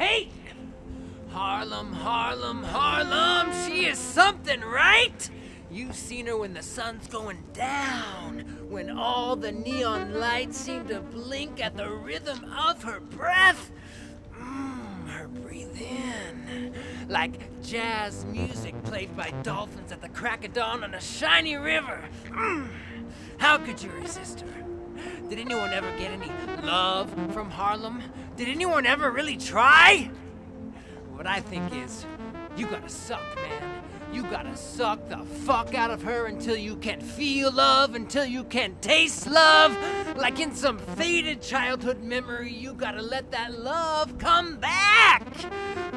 Hey! Harlem, Harlem, Harlem! She is something, right? You've seen her when the sun's going down, when all the neon lights seem to blink at the rhythm of her breath. Her breathe in, like jazz music played by dolphins at the crack of dawn on a shiny river. How could you resist her? Did anyone ever get any love from Harlem? Did anyone ever really try? What I think is, you gotta suck, man. You gotta suck the fuck out of her until you can feel love, until you can taste love. Like in some faded childhood memory, you gotta let that love come back.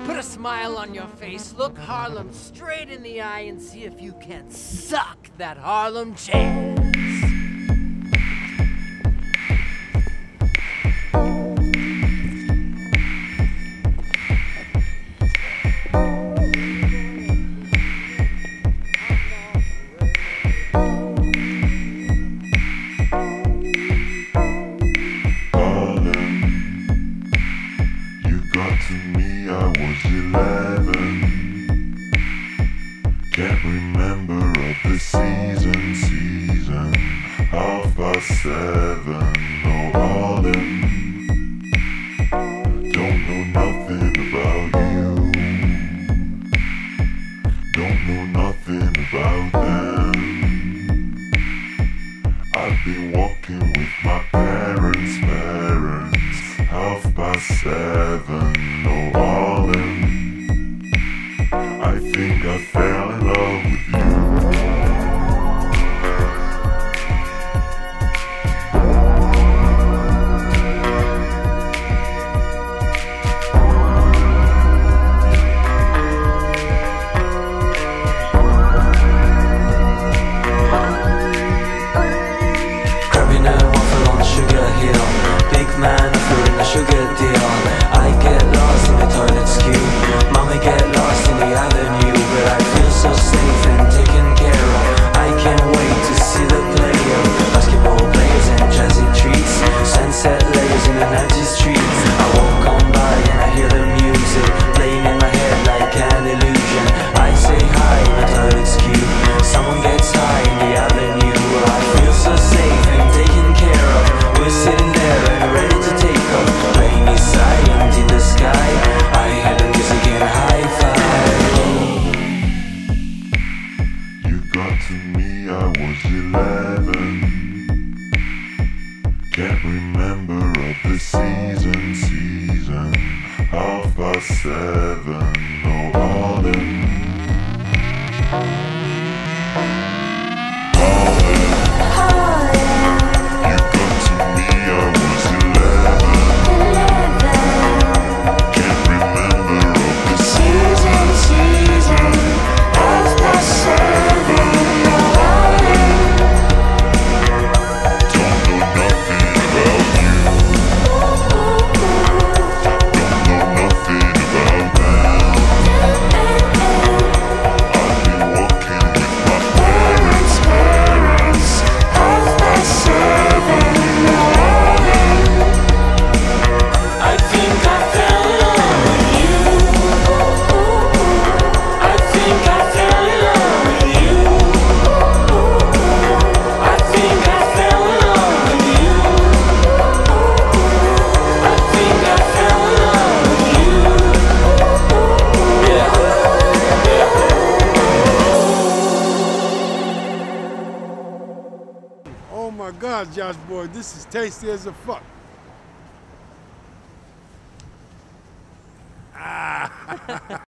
Put a smile on your face, look Harlem straight in the eye, and see if you can suck that Harlem jazz. Josh boy, this is tasty as a fuck. Ah.